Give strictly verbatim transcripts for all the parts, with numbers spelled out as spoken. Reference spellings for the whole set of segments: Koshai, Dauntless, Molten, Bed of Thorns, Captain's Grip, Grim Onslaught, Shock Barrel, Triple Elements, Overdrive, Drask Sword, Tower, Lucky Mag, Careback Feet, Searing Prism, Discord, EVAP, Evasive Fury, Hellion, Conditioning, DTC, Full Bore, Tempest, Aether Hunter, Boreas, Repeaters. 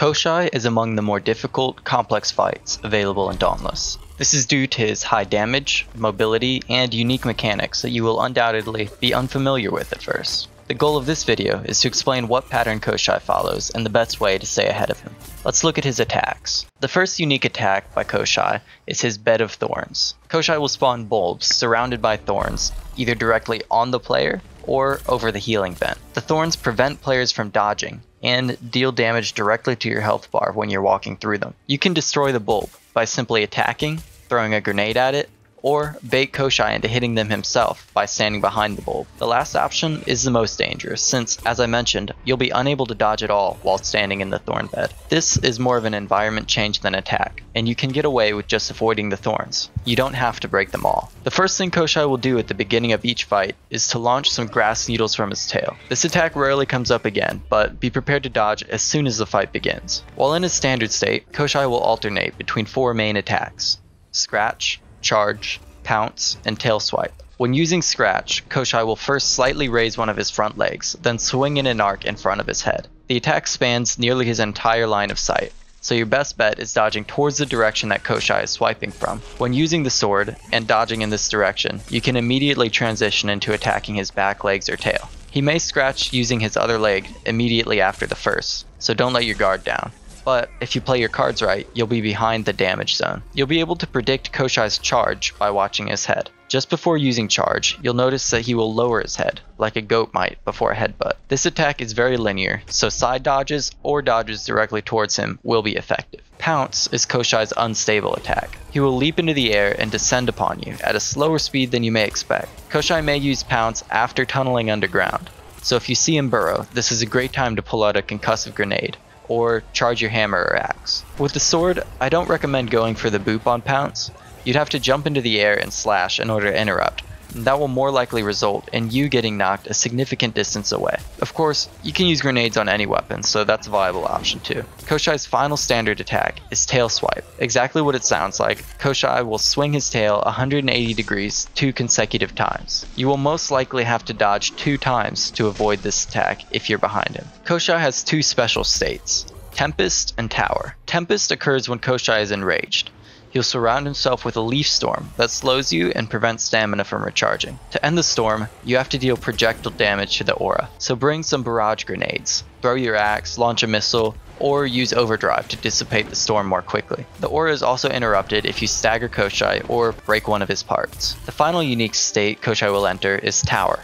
Koshai is among the more difficult, complex fights available in Dauntless. This is due to his high damage, mobility, and unique mechanics that you will undoubtedly be unfamiliar with at first. The goal of this video is to explain what pattern Koshai follows and the best way to stay ahead of him. Let's look at his attacks. The first unique attack by Koshai is his Bed of Thorns. Koshai will spawn bulbs surrounded by thorns, either directly on the player or over the healing vent. The thorns prevent players from dodging and deal damage directly to your health bar when you're walking through them. You can destroy the bulb by simply attacking, throwing a grenade at it, or bait Koshai into hitting them himself by standing behind the bulb. The last option is the most dangerous since, as I mentioned, you'll be unable to dodge at all while standing in the thorn bed. This is more of an environment change than attack, and you can get away with just avoiding the thorns. You don't have to break them all. The first thing Koshai will do at the beginning of each fight is to launch some grass needles from his tail. This attack rarely comes up again, but be prepared to dodge as soon as the fight begins. While in his standard state, Koshai will alternate between four main attacks: Scratch, Charge, Pounce, and Tail Swipe. When using Scratch, Koshai will first slightly raise one of his front legs, then swing in an arc in front of his head. The attack spans nearly his entire line of sight, so your best bet is dodging towards the direction that Koshai is swiping from. When using the sword and dodging in this direction, you can immediately transition into attacking his back legs or tail. He may scratch using his other leg immediately after the first, so don't let your guard down. But if you play your cards right, you'll be behind the damage zone. You'll be able to predict Koshai's charge by watching his head. Just before using charge, you'll notice that he will lower his head, like a goat might before a headbutt. This attack is very linear, so side dodges or dodges directly towards him will be effective. Pounce is Koshai's unstable attack. He will leap into the air and descend upon you at a slower speed than you may expect. Koshai may use Pounce after tunneling underground, so if you see him burrow, this is a great time to pull out a concussive grenade, or charge your hammer or axe. With the sword, I don't recommend going for the boop on Pounce. You'd have to jump into the air and slash in order to interrupt, and that will more likely result in you getting knocked a significant distance away. Of course, you can use grenades on any weapon, so that's a viable option too. Koshai's final standard attack is Tail Swipe. Exactly what it sounds like, Koshai will swing his tail one hundred eighty degrees two consecutive times. You will most likely have to dodge two times to avoid this attack if you're behind him. Koshai has two special states, Tempest and Tower. Tempest occurs when Koshai is enraged. He'll surround himself with a leaf storm that slows you and prevents stamina from recharging. To end the storm, you have to deal projectile damage to the aura, so bring some barrage grenades, throw your axe, launch a missile, or use Overdrive to dissipate the storm more quickly. The aura is also interrupted if you stagger Koshai or break one of his parts. The final unique state Koshai will enter is Tower.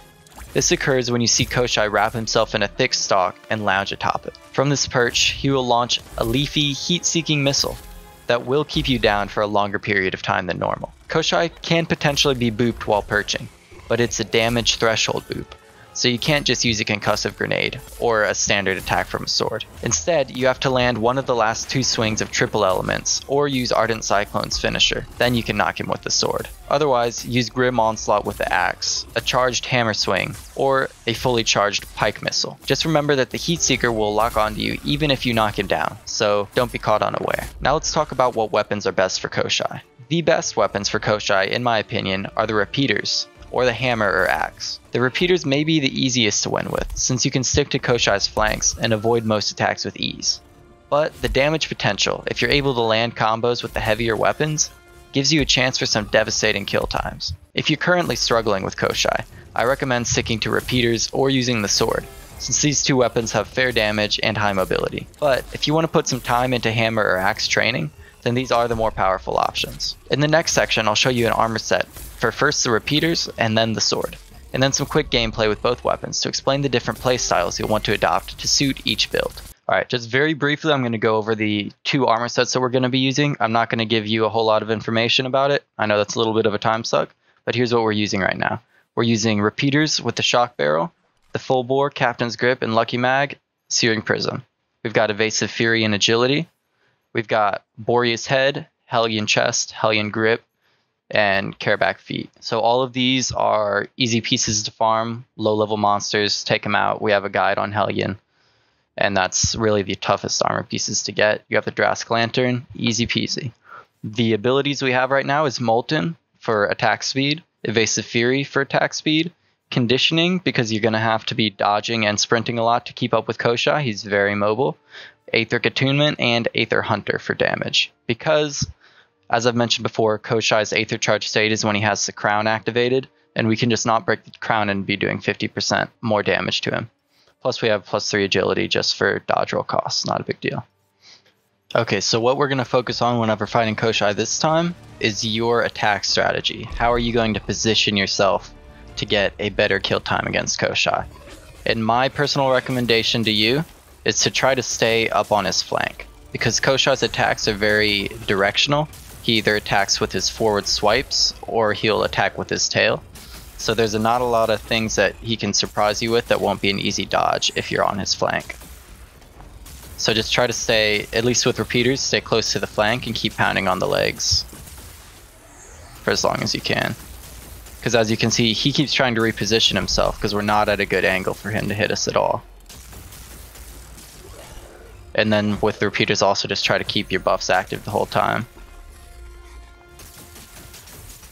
This occurs when you see Koshai wrap himself in a thick stalk and lounge atop it. From this perch, he will launch a leafy, heat-seeking missile that will keep you down for a longer period of time than normal. Koshai can potentially be booped while perching, but it's a damage threshold boop, so you can't just use a concussive grenade or a standard attack from a sword. Instead, you have to land one of the last two swings of Triple Elements or use Ardent Cyclone's finisher, then you can knock him with the sword. Otherwise, use Grim Onslaught with the axe, a charged hammer swing, or a fully charged pike missile. Just remember that the Heatseeker will lock onto you even if you knock him down, so don't be caught unaware. Now let's talk about what weapons are best for Koshai. The best weapons for Koshai, in my opinion, are the Repeaters, or the hammer or axe. The Repeaters may be the easiest to win with, since you can stick to Koshai's flanks and avoid most attacks with ease. But the damage potential, if you're able to land combos with the heavier weapons, gives you a chance for some devastating kill times. If you're currently struggling with Koshai, I recommend sticking to Repeaters or using the sword, since these two weapons have fair damage and high mobility. But if you want to put some time into hammer or axe training, then these are the more powerful options. In the next section, I'll show you an armor set for first the Repeaters and then the sword, and then some quick gameplay with both weapons to explain the different playstyles you'll want to adopt to suit each build. Alright, just very briefly, I'm going to go over the two armor sets that we're going to be using. I'm not going to give you a whole lot of information about it. I know that's a little bit of a time suck, but here's what we're using right now. We're using Repeaters with the Shock Barrel, the Full Bore, Captain's Grip, and Lucky Mag, Searing Prism. We've got Evasive Fury and Agility. We've got Boreas Head, Hellion Chest, Hellion Grip, and Careback Feet. So all of these are easy pieces to farm, low-level monsters, take them out. We have a guide on Hellion, and that's really the toughest armor pieces to get. You have the Drask Lantern, easy peasy. The abilities we have right now is Molten for attack speed, Evasive Fury for attack speed, Conditioning, because you're going to have to be dodging and sprinting a lot to keep up with Koshai. He's very mobile. Aether Attunement, and Aether Hunter for damage. Because, as I've mentioned before, Koshai's Aether Charge state is when he has the crown activated, and we can just not break the crown and be doing fifty percent more damage to him. Plus we have plus three agility just for dodge roll costs, not a big deal. Okay, so what we're going to focus on whenever fighting Koshai this time is your attack strategy. How are you going to position yourself to get a better kill time against Koshai? And my personal recommendation to you is to try to stay up on his flank, because Koshai's attacks are very directional. He either attacks with his forward swipes or he'll attack with his tail. So there's not a lot of things that he can surprise you with that won't be an easy dodge if you're on his flank. So just try to stay, at least with repeaters, stay close to the flank and keep pounding on the legs for as long as you can. Because as you can see, he keeps trying to reposition himself because we're not at a good angle for him to hit us at all. And then with the repeaters also just try to keep your buffs active the whole time.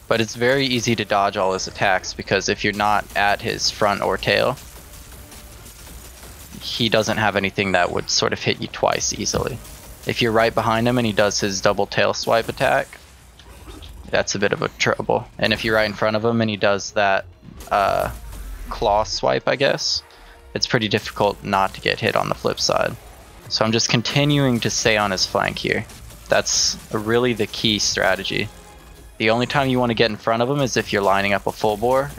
But it's very easy to dodge all his attacks because if you're not at his front or tail, he doesn't have anything that would sort of hit you twice easily. If you're right behind him and he does his double tail swipe attack, that's a bit of a trouble. And if you're right in front of him and he does that uh, claw swipe, I guess, it's pretty difficult not to get hit on the flip side. So I'm just continuing to stay on his flank here. That's really the key strategy. The only time you want to get in front of him is if you're lining up a full bore,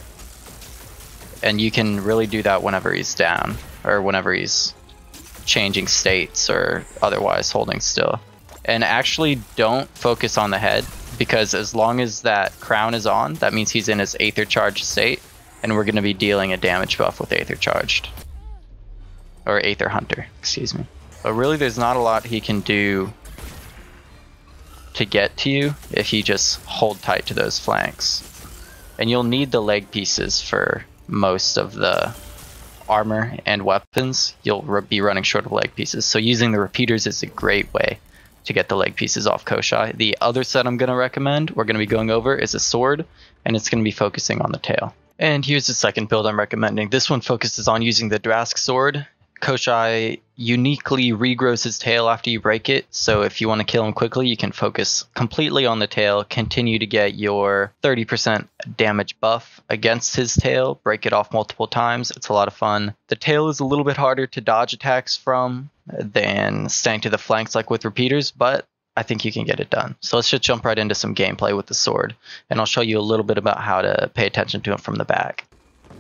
and you can really do that whenever he's down, or whenever he's changing states or otherwise holding still. And actually don't focus on the head, because as long as that crown is on, that means he's in his Aether Charged state, and we're going to be dealing a damage buff with Aether Charged. Or Aether Hunter, excuse me. But really there's not a lot he can do to get to you if you just hold tight to those flanks. And you'll need the leg pieces for most of the armor and weapons. You'll be running short of leg pieces, so using the repeaters is a great way to get the leg pieces off Koshai. The other set I'm going to recommend, we're going to be going over, is a sword, and it's going to be focusing on the tail. And here's the second build I'm recommending. This one focuses on using the Drask Sword. Koshai uniquely regrows his tail after you break it, so if you want to kill him quickly, you can focus completely on the tail, continue to get your thirty percent damage buff against his tail, break it off multiple times. It's a lot of fun. The tail is a little bit harder to dodge attacks from than staying to the flanks like with repeaters, but I think you can get it done. So let's just jump right into some gameplay with the sword, and I'll show you a little bit about how to pay attention to him from the back.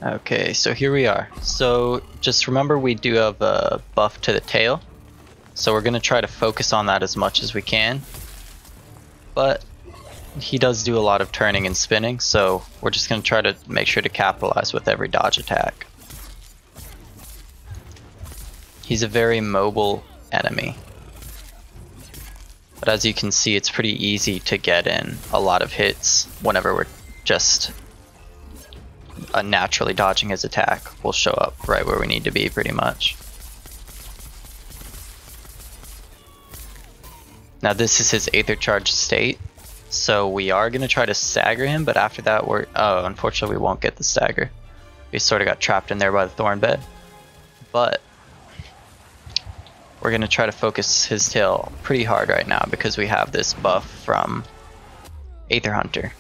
Okay, so here we are. So just remember we do have a buff to the tail, so we're going to try to focus on that as much as we can. But he does do a lot of turning and spinning, so we're just going to try to make sure to capitalize with every dodge attack. He's a very mobile enemy, but as you can see, it's pretty easy to get in a lot of hits whenever we're just Uh, naturally dodging his attack. Will show up right where we need to be, pretty much. Now this is his Aether Charged state, so we are going to try to stagger him, but after that we're... oh, unfortunately we won't get the stagger. We sort of got trapped in there by the thorn bed. But we're going to try to focus his tail pretty hard right now because we have this buff from Aether Hunter.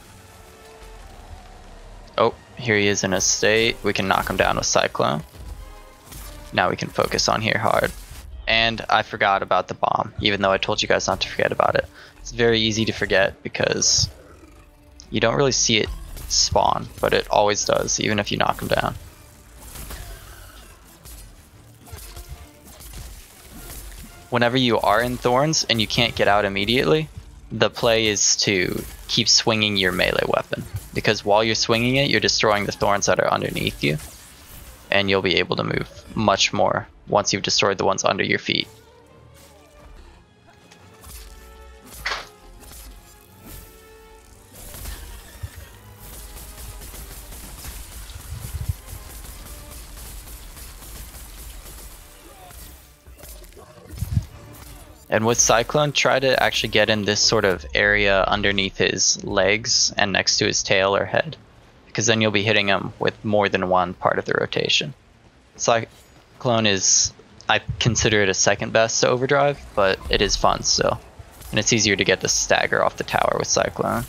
Oh, here he is in his state. We can knock him down with Cyclone. Now we can focus on here hard. And I forgot about the bomb, even though I told you guys not to forget about it. It's very easy to forget because you don't really see it spawn, but it always does, even if you knock him down. Whenever you are in thorns and you can't get out immediately, the play is to keep swinging your melee weapon, because while you're swinging it, you're destroying the thorns that are underneath you, and you'll be able to move much more once you've destroyed the ones under your feet. And with Cyclone, try to actually get in this sort of area underneath his legs and next to his tail or head, because then you'll be hitting him with more than one part of the rotation. Cyclone is I consider it a second best to Overdrive, but it is fun still. And it's easier to get the stagger off the tower with Cyclone.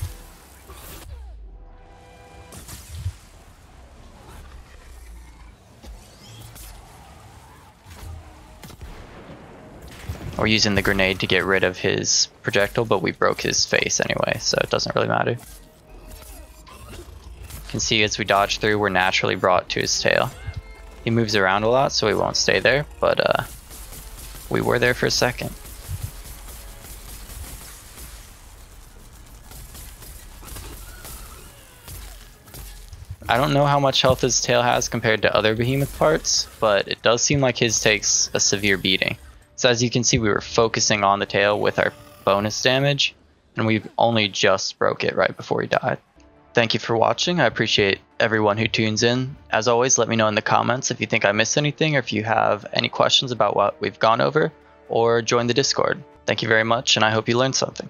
We're using the grenade to get rid of his projectile, but we broke his face anyway, so it doesn't really matter. You can see as we dodge through, we're naturally brought to his tail. He moves around a lot, so he won't stay there, but uh, we were there for a second. I don't know how much health his tail has compared to other behemoth parts, but it does seem like his takes a severe beating. So as you can see, we were focusing on the tail with our bonus damage, and we've only just broke it right before he died. Thank you for watching. I appreciate everyone who tunes in. As always, let me know in the comments if you think I missed anything or if you have any questions about what we've gone over, or join the Discord. Thank you very much, and I hope you learned something.